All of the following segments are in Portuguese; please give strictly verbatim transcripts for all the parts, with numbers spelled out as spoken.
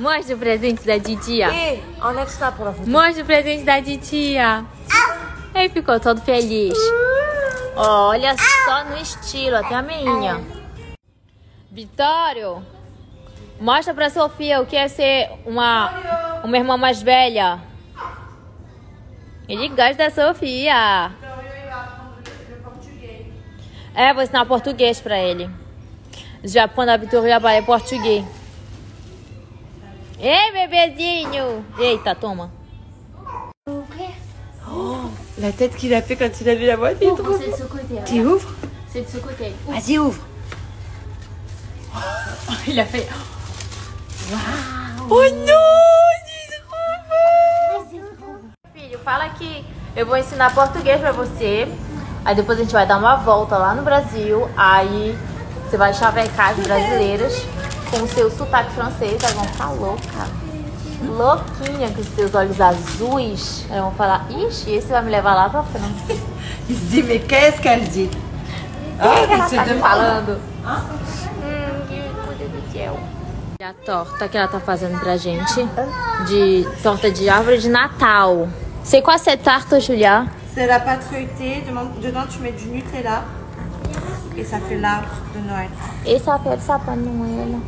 Mostra o presente da titia. E onde é que está, por favor? Mostra o presente da titia. Ele ficou todo feliz. Olha só no estilo, até a minha. Vitório, mostra pra Sofia o que é ser uma, uma irmã mais velha. Ele gosta da Sofia. É, vou ensinar português pra ele. Já quando a Vitória vai é português. Ei, bebezinho! Eita, toma. Oh, la tête qu'il a fait quand il a vu la boîte, il ouvre. C'est de ce côté. Tu ouvres? C'est de ce côté. Vas-y, ouvre. Oh, il a fait. Wow. Oh não! Ele é trop beau. Filho, fala aqui. Eu vou ensinar português pra você. Aí depois a gente vai dar uma volta lá no Brasil. Aí você vai chavecar as brasileiras com o seu sotaque francês. Elas vão ficar louca. Louquinha, com seus olhos azuis. Elas vão falar, ixi, esse vai me levar lá pra França. Dime, que é isso que ela diz? O que ela tá me falando? Hum, que coisa do céu. A torta que ela tá fazendo pra gente. De torta de árvore de Natal. C'est quoi cette tarte, Julia? C'est la pâte feuilletée. Dedans, tu mets du Nutella. Et ça fait l'arbre de Noël. Et ça fait le sapin de Noël.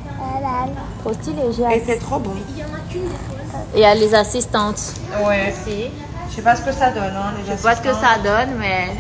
Trop stylé, j'ai hâte. Et c'est trop bon. Et à les assistantes. Ouais. Aussi. Je sais pas ce que ça donne, hein, les Je sais pas ce que ça donne, mais...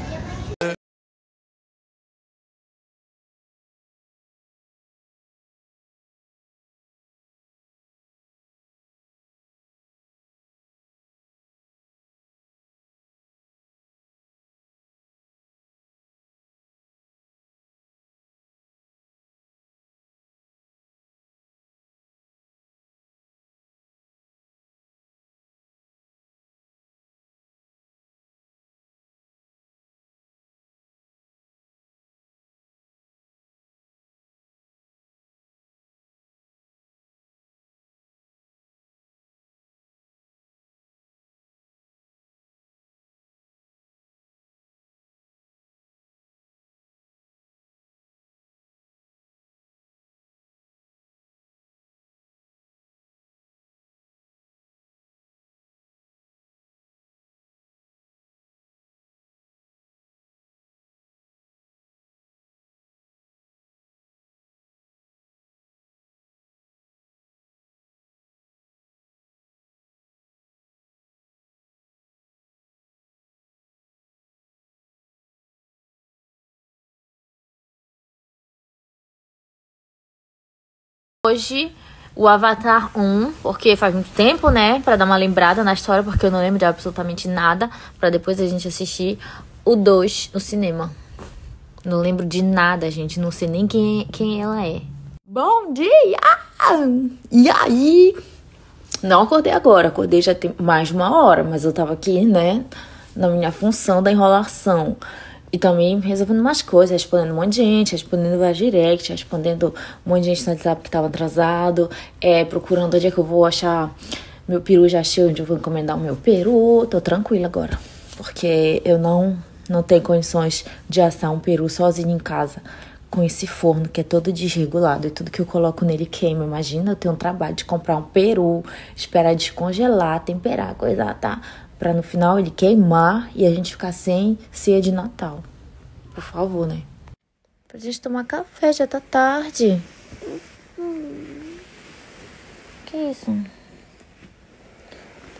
Hoje, o Avatar um, porque faz muito tempo, né, pra dar uma lembrada na história, porque eu não lembro de absolutamente nada, pra depois a gente assistir o dois no cinema. Não lembro de nada, gente, não sei nem quem, quem ela é. Bom dia! E aí? Não acordei agora, acordei já tem mais de uma hora, mas eu tava aqui, né, na minha função da enrolação. E também resolvendo umas coisas, respondendo um monte de gente, respondendo várias direct, respondendo um monte de gente no WhatsApp que tava atrasado, é, procurando onde é que eu vou achar meu peru, já achei onde eu vou encomendar o meu peru. Tô tranquila agora, porque eu não, não tenho condições de assar um peru sozinha em casa, com esse forno que é todo desregulado e tudo que eu coloco nele queima. Imagina eu ter um trabalho de comprar um peru, esperar descongelar, temperar, coisar, tá? Pra no final ele queimar e a gente ficar sem ceia de Natal. Por favor, né? Pra gente tomar café, já tá tarde. Que isso?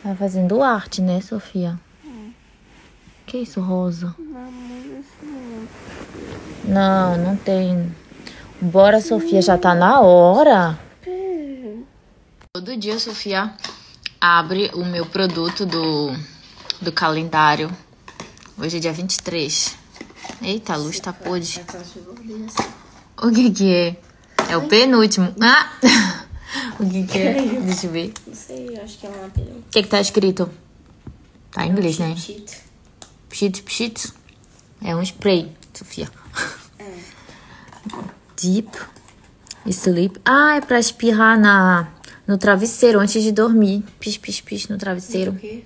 Tá fazendo arte, né, Sofia? Que isso, Rosa? Não, não tem. Bora, Sofia, já tá na hora. Todo dia, Sofia abre o meu produto do, do calendário. Hoje é dia vinte e três. Eita, a luz tá podre. O que que é? É o penúltimo. Ah! O que que é? Deixa eu ver. Não sei, acho que é uma peruca. O que que tá escrito? Tá em inglês, né? Pshit. Pshit, pshit. É um spray, Sofia. É. Deep Sleep. Ah, é pra espirrar na... no travesseiro, antes de dormir. Pis, pis, pis no travesseiro. O quê?